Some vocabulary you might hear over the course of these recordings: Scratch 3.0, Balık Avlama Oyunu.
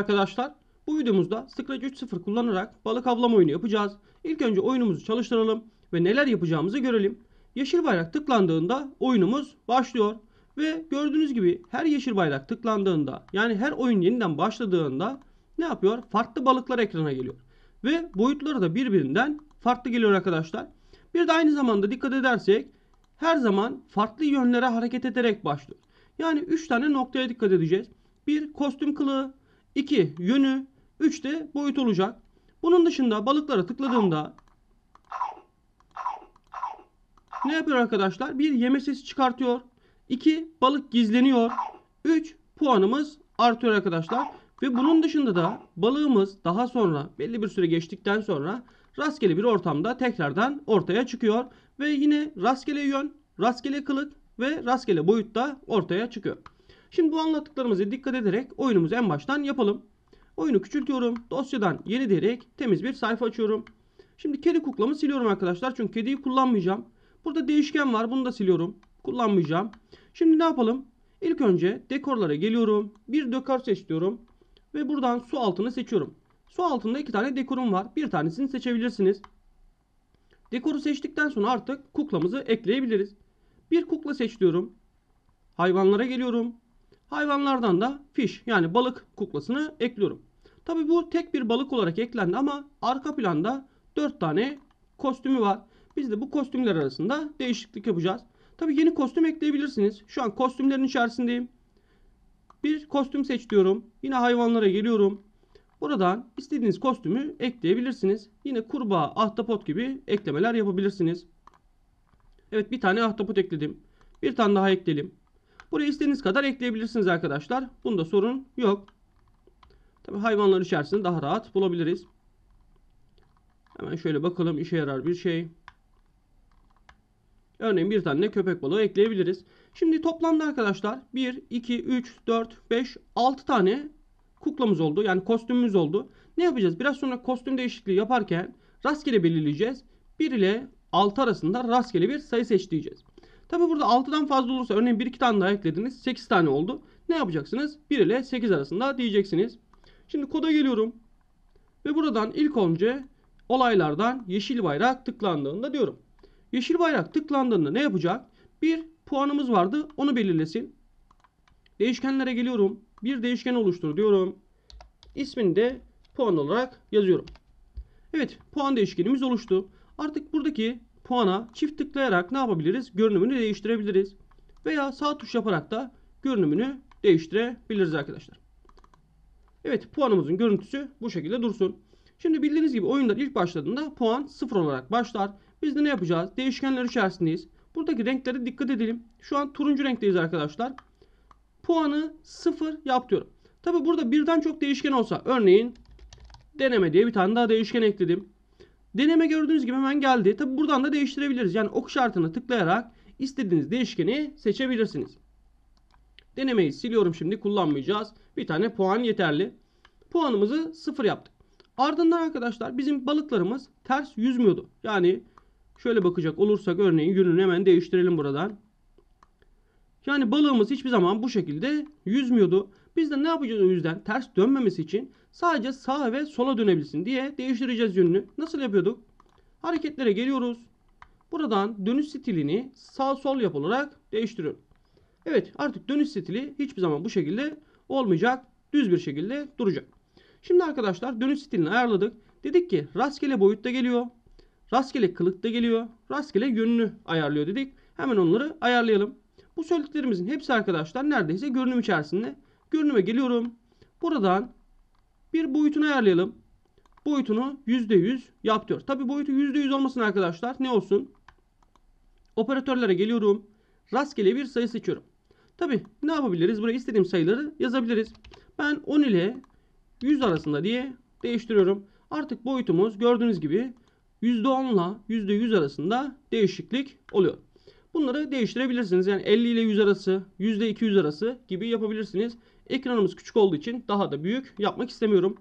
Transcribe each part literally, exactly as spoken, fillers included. arkadaşlar. Bu videomuzda Scratch üç nokta sıfır kullanarak balık avlama oyunu yapacağız. İlk önce oyunumuzu çalıştıralım ve neler yapacağımızı görelim. Yeşil bayrak tıklandığında oyunumuz başlıyor. Ve gördüğünüz gibi her yeşil bayrak tıklandığında, yani her oyun yeniden başladığında ne yapıyor? Farklı balıklar ekrana geliyor. Ve boyutları da birbirinden farklı geliyor arkadaşlar. Bir de aynı zamanda dikkat edersek her zaman farklı yönlere hareket ederek başlıyor. Yani üç tane noktaya dikkat edeceğiz. bir kostüm kılığı, iki yönü, üç de boyut olacak. Bunun dışında balıklara tıkladığımda ne yapıyor arkadaşlar? bir yeme sesi çıkartıyor. iki balık gizleniyor. üç puanımız artıyor arkadaşlar. Ve bunun dışında da balığımız daha sonra belli bir süre geçtikten sonra rastgele bir ortamda tekrardan ortaya çıkıyor. Ve yine rastgele yön, rastgele kılık ve rastgele boyutta ortaya çıkıyor. Şimdi bu anlattıklarımıza dikkat ederek oyunumuzu en baştan yapalım. Oyunu küçültüyorum. Dosyadan yeni diyerek temiz bir sayfa açıyorum. Şimdi kedi kuklamı siliyorum arkadaşlar. Çünkü kediyi kullanmayacağım. Burada değişken var. Bunu da siliyorum. Kullanmayacağım. Şimdi ne yapalım? İlk önce dekorlara geliyorum. Bir dekor seçiyorum. Ve buradan su altını seçiyorum. Su altında iki tane dekorum var. Bir tanesini seçebilirsiniz. Dekoru seçtikten sonra artık kuklamızı ekleyebiliriz. Bir kukla seçiyorum. Hayvanlara geliyorum. Hayvanlardan da fish, yani balık kuklasını ekliyorum. Tabi bu tek bir balık olarak eklendi ama arka planda dört tane kostümü var. Biz de bu kostümler arasında değişiklik yapacağız. Tabi yeni kostüm ekleyebilirsiniz. Şu an kostümlerin içerisindeyim. Bir kostüm seç diyorum. Yine hayvanlara geliyorum. Buradan istediğiniz kostümü ekleyebilirsiniz. Yine kurbağa, ahtapot gibi eklemeler yapabilirsiniz. Evet, bir tane ahtapot ekledim. Bir tane daha ekleyelim. Buraya istediğiniz kadar ekleyebilirsiniz arkadaşlar. Bunda sorun yok. Tabii hayvanlar içerisinde daha rahat bulabiliriz. Hemen şöyle bakalım, işe yarar bir şey. Örneğin bir tane köpek balığı ekleyebiliriz. Şimdi toplamda arkadaşlar bir, iki, üç, dört, beş, altı tane kuklamız oldu. Yani kostümümüz oldu. Ne yapacağız? Biraz sonra kostüm değişikliği yaparken rastgele belirleyeceğiz. bir ile altı arasında rastgele bir sayı seçleyeceğiz. Tabi burada altıdan fazla olursa, örneğin bir iki tane daha eklediniz, sekiz tane oldu. Ne yapacaksınız? bir ile sekiz arasında diyeceksiniz. Şimdi koda geliyorum. Ve buradan ilk önce olaylardan yeşil bayrak tıklandığında diyorum. Yeşil bayrak tıklandığında ne yapacak? bir puanımız vardı, onu belirlesin. Değişkenlere geliyorum. Bir değişken oluştur diyorum. İsmini de puan olarak yazıyorum. Evet, puan değişkenimiz oluştu. Artık buradaki puana çift tıklayarak ne yapabiliriz? Görünümünü değiştirebiliriz. Veya sağ tuş yaparak da görünümünü değiştirebiliriz arkadaşlar. Evet, puanımızın görüntüsü bu şekilde dursun. Şimdi bildiğiniz gibi oyunlar ilk başladığında puan sıfır olarak başlar. Biz de ne yapacağız? Değişkenler içerisindeyiz. Buradaki renklere dikkat edelim. Şu an turuncu renkteyiz arkadaşlar. Puanı sıfır yap diyorum. Tabi burada birden çok değişken olsa, örneğin deneme diye bir tane daha değişken ekledim. Deneme gördüğünüz gibi hemen geldi. Tabi buradan da değiştirebiliriz. Yani ok işaretine tıklayarak istediğiniz değişkeni seçebilirsiniz. Denemeyi siliyorum, şimdi kullanmayacağız. Bir tane puan yeterli. Puanımızı sıfır yaptık. Ardından arkadaşlar bizim balıklarımız ters yüzmüyordu. Yani şöyle bakacak olursak, örneğin yönünü hemen değiştirelim buradan. Yani balığımız hiçbir zaman bu şekilde yüzmüyordu. Biz de ne yapacağız o yüzden? Ters dönmemesi için sadece sağa ve sola dönebilsin diye değiştireceğiz yönünü. Nasıl yapıyorduk? Hareketlere geliyoruz. Buradan dönüş stilini sağ sol yap olarak değiştiriyorum. Evet, artık dönüş stili hiçbir zaman bu şekilde olmayacak. Düz bir şekilde duracak. Şimdi arkadaşlar dönüş stilini ayarladık. Dedik ki rastgele boyutta geliyor. Rastgele kılıkta geliyor. Rastgele yönünü ayarlıyor dedik. Hemen onları ayarlayalım. Bu söylediklerimizin hepsi arkadaşlar neredeyse görünüm içerisinde. Görünüme geliyorum. Buradan bir boyutunu ayarlayalım. Boyutunu yüzde yüz yap diyor. Tabi boyutu yüzde yüz olmasın arkadaşlar. Ne olsun? Operatörlere geliyorum. Rastgele bir sayı seçiyorum. Tabi ne yapabiliriz? Buraya istediğim sayıları yazabiliriz. Ben on ile yüz arasında diye değiştiriyorum. Artık boyutumuz gördüğünüz gibi yüzde on ile yüzde yüz arasında değişiklik oluyor. Bunları değiştirebilirsiniz. Yani elli ile yüz arası, yüzde iki yüz arası gibi yapabilirsiniz. Ekranımız küçük olduğu için daha da büyük yapmak istemiyorum.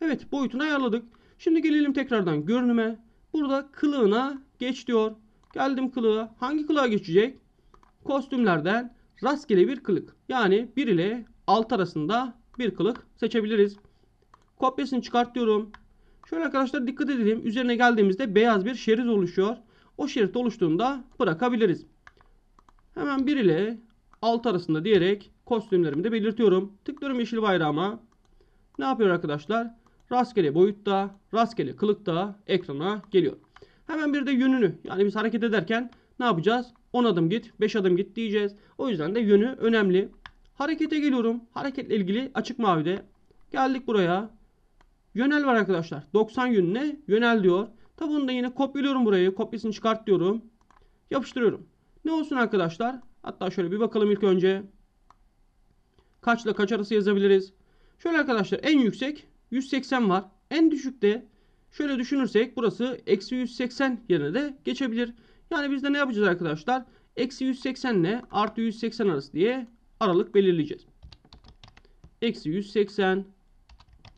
Evet, boyutunu ayarladık. Şimdi gelelim tekrardan görünüme. Burada kılığına geç diyor. Geldim kılığa. Hangi kılığa geçecek? Kostümlerden rastgele bir kılık. Yani bir ile altı arasında bir kılık seçebiliriz. Kopyasını çıkart diyorum. Şöyle arkadaşlar dikkat edelim. Üzerine geldiğimizde beyaz bir şerit oluşuyor. O şerit oluştuğunda bırakabiliriz. Hemen bir ile alt arasında diyerek kostümlerimi de belirtiyorum. Tıklıyorum yeşil bayrağıma. Ne yapıyor arkadaşlar? Rastgele boyutta, rastgele kılıkta ekrana geliyor. Hemen bir de yönünü, yani biz hareket ederken ne yapacağız? on adım git, beş adım git diyeceğiz. O yüzden de yönü önemli. Harekete geliyorum. Hareketle ilgili açık mavide. Geldik buraya. Yönel var arkadaşlar. doksan yönüne yönel diyor. Tabi bunu da yine kopyalıyorum burayı. Kopyasını çıkart diyorum. Yapıştırıyorum. Ne olsun arkadaşlar? Hatta şöyle bir bakalım ilk önce. Kaçla kaç arası yazabiliriz? Şöyle arkadaşlar en yüksek yüz seksen var. En düşük de şöyle düşünürsek burası eksi yüz seksen yerine de geçebilir. Yani biz de ne yapacağız arkadaşlar? Eksi yüz seksen ile artı yüz seksen arası diye aralık belirleyeceğiz. Eksi yüz seksen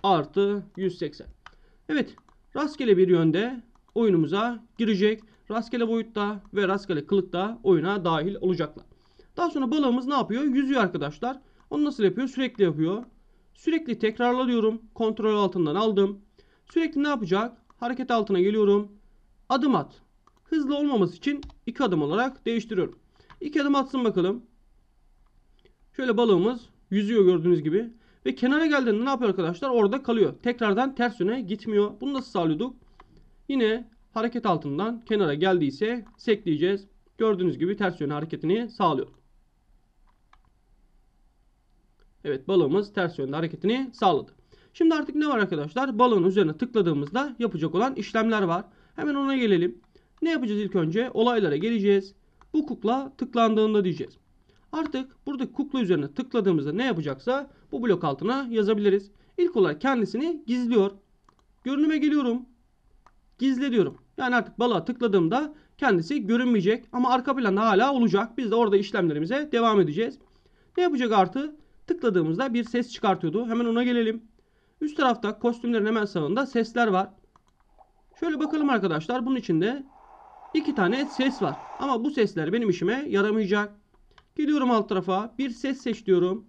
artı yüz seksen. Evet, rastgele bir yönde oyunumuza girecek. Rastgele boyutta ve rastgele kılıkta oyuna dahil olacaklar. Daha sonra balığımız ne yapıyor? Yüzüyor arkadaşlar. Onu nasıl yapıyor? Sürekli yapıyor. Sürekli tekrarla diyorum. Kontrol altından aldım. Sürekli ne yapacak? Hareket altına geliyorum. Adım at. Hızlı olmaması için iki adım olarak değiştiriyorum. iki adım atsın bakalım. Şöyle balığımız yüzüyor gördüğünüz gibi. Ve kenara geldiğinde ne yapıyor arkadaşlar? Orada kalıyor. Tekrardan ters yöne gitmiyor. Bunu nasıl sağlıyorduk? Yine hareket altından kenara geldiyse sekleyeceğiz. Gördüğünüz gibi ters yöne hareketini sağlıyor. Evet, balığımız ters yönde hareketini sağladı. Şimdi artık ne var arkadaşlar? Balığın üzerine tıkladığımızda yapacak olan işlemler var. Hemen ona gelelim. Ne yapacağız ilk önce? Olaylara geleceğiz. Bu kukla tıklandığında diyeceğiz. Artık buradaki kukla üzerine tıkladığımızda ne yapacaksa bu blok altına yazabiliriz. İlk olarak kendisini gizliyor. Görünüme geliyorum. Gizle diyorum. Yani artık balığa tıkladığımda kendisi görünmeyecek ama arka planda hala olacak. Biz de orada işlemlerimize devam edeceğiz. Ne yapacak artı? Tıkladığımızda bir ses çıkartıyordu. Hemen ona gelelim. Üst tarafta kostümlerin hemen sağında sesler var. Şöyle bakalım arkadaşlar. Bunun içinde iki tane ses var. Ama bu sesler benim işime yaramayacak. Gidiyorum alt tarafa. Bir ses seç diyorum.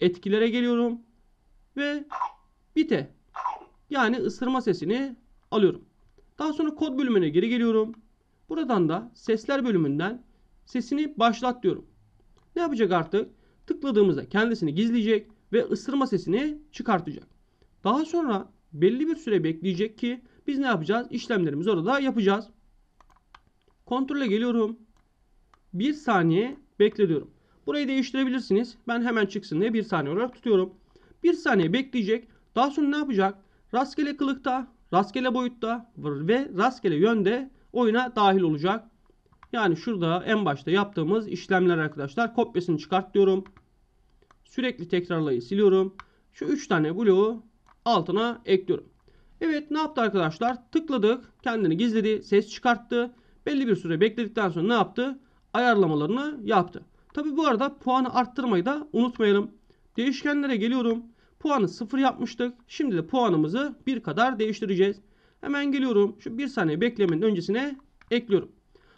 Etkilere geliyorum. Ve bite. Yani ısırma sesini alıyorum. Daha sonra kod bölümüne geri geliyorum. Buradan da sesler bölümünden sesini başlat diyorum. Ne yapacak artık? Tıkladığımızda kendisini gizleyecek ve ısırma sesini çıkartacak. Daha sonra belli bir süre bekleyecek ki biz ne yapacağız? İşlemlerimizi orada yapacağız. Kontrole geliyorum. Bir saniye bekle diyorum. Burayı değiştirebilirsiniz. Ben hemen çıksın diye bir saniye olarak tutuyorum. Bir saniye bekleyecek. Daha sonra ne yapacak? Rastgele kılıkta, rastgele boyutta ve rastgele yönde oyuna dahil olacak. Yani şurada en başta yaptığımız işlemler arkadaşlar. Kopyasını çıkart diyorum. Sürekli tekrarlayı siliyorum. Şu üç tane bloğu altına ekliyorum. Evet, ne yaptı arkadaşlar? Tıkladık. Kendini gizledi. Ses çıkarttı. Belli bir süre bekledikten sonra ne yaptı? Ayarlamalarını yaptı. Tabi bu arada puanı arttırmayı da unutmayalım. Değişkenlere geliyorum. Puanı sıfır yapmıştık. Şimdi de puanımızı bir kadar değiştireceğiz. Hemen geliyorum. Şu bir saniye beklemenin öncesine ekliyorum.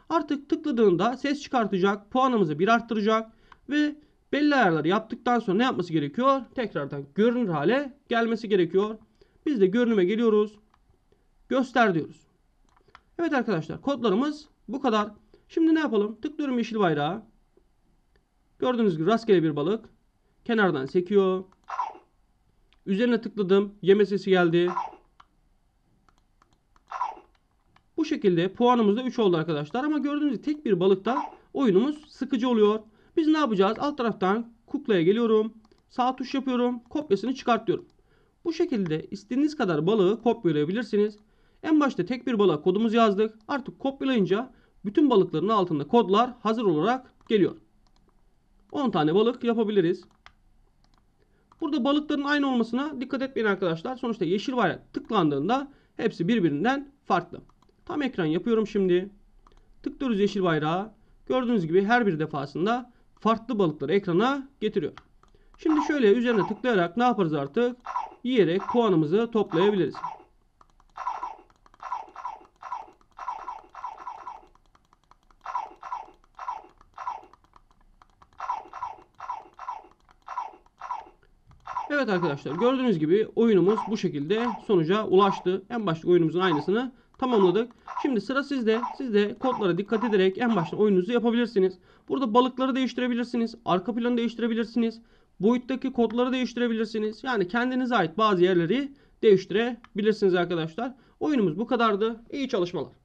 Artık tıkladığında ses çıkartacak. Puanımızı bir arttıracak. Ve belli ayarları yaptıktan sonra ne yapması gerekiyor? Tekrardan görünür hale gelmesi gerekiyor. Biz de görünüme geliyoruz. Göster diyoruz. Evet arkadaşlar, kodlarımız bu kadar. Şimdi ne yapalım? Tıklıyorum yeşil bayrağı. Gördüğünüz gibi rastgele bir balık. Kenardan sekiyor. Üzerine tıkladım. Yeme sesi geldi. Bu şekilde puanımız da üç oldu arkadaşlar. Ama gördüğünüz gibi tek bir balıkta oyunumuz sıkıcı oluyor. Biz ne yapacağız? Alt taraftan kuklaya geliyorum. Sağ tuş yapıyorum. Kopyasını çıkartıyorum. Bu şekilde istediğiniz kadar balığı kopyalayabilirsiniz. En başta tek bir balığa kodumuzu yazdık. Artık kopyalayınca bütün balıkların altında kodlar hazır olarak geliyor. on tane balık yapabiliriz. Burada balıkların aynı olmasına dikkat etmeyin arkadaşlar. Sonuçta yeşil bayrak tıklandığında hepsi birbirinden farklı. Tam ekran yapıyorum şimdi. Tıklıyoruz yeşil bayrağı. Gördüğünüz gibi her bir defasında farklı balıkları ekrana getiriyor. Şimdi şöyle üzerine tıklayarak ne yaparız artık? Yiyerek puanımızı toplayabiliriz. Evet arkadaşlar, gördüğünüz gibi oyunumuz bu şekilde sonuca ulaştı. En başta oyunumuzun aynısını tamamladık. Şimdi sıra sizde. Siz de kodlara dikkat ederek en başta oyununuzu yapabilirsiniz. Burada balıkları değiştirebilirsiniz. Arka planı değiştirebilirsiniz. Boyuttaki kodları değiştirebilirsiniz. Yani kendinize ait bazı yerleri değiştirebilirsiniz arkadaşlar. Oyunumuz bu kadardı. İyi çalışmalar.